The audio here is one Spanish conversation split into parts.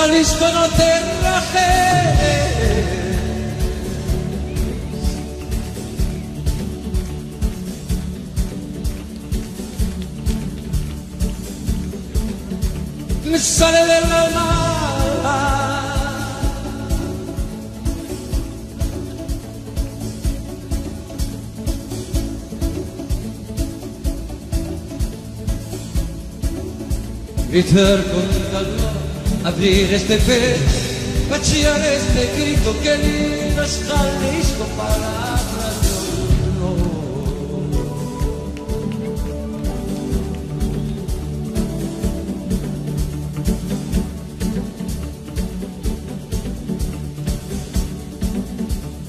Jalisco no te rajes. Me sale del alma gritar con calma, abrir este pecho, vaciar este grito que ni las Jalisco palabras de honor.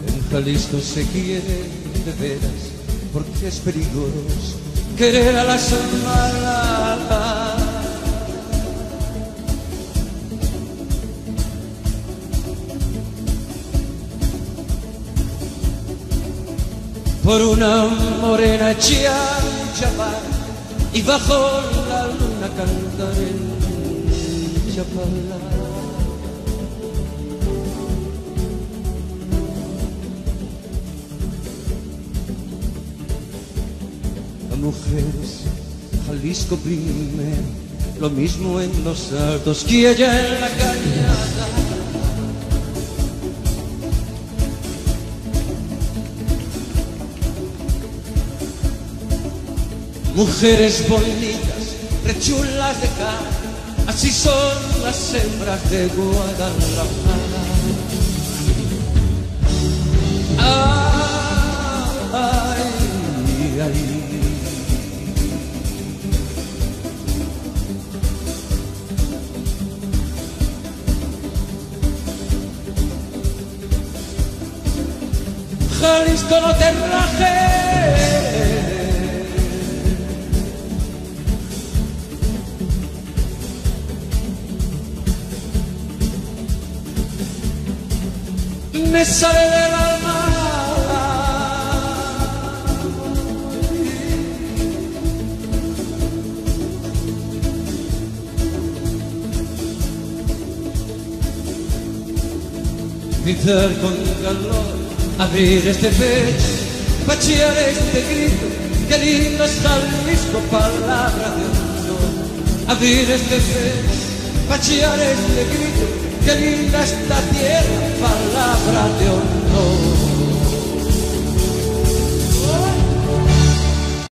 En Jalisco se quiere de veras, porque es peligroso querer a las malas. Por una morena chapar y bajo la luna cantar en chapala. Las mujeres, Jalisco primero, lo mismo en los altos que allá en la cañada. Mujeres bonitas, rechulas de cara, así son las hembras de Guadalajara. Ay, ay. Jalisco no te rajes. Me sale del alma gritar con calor, abrir este pecho, vaciar este grito, qué lindo es Jalisco, palabra de honor. Abrir este pecho, vaciar este grito, qué linda esta tierra, palabra de honor.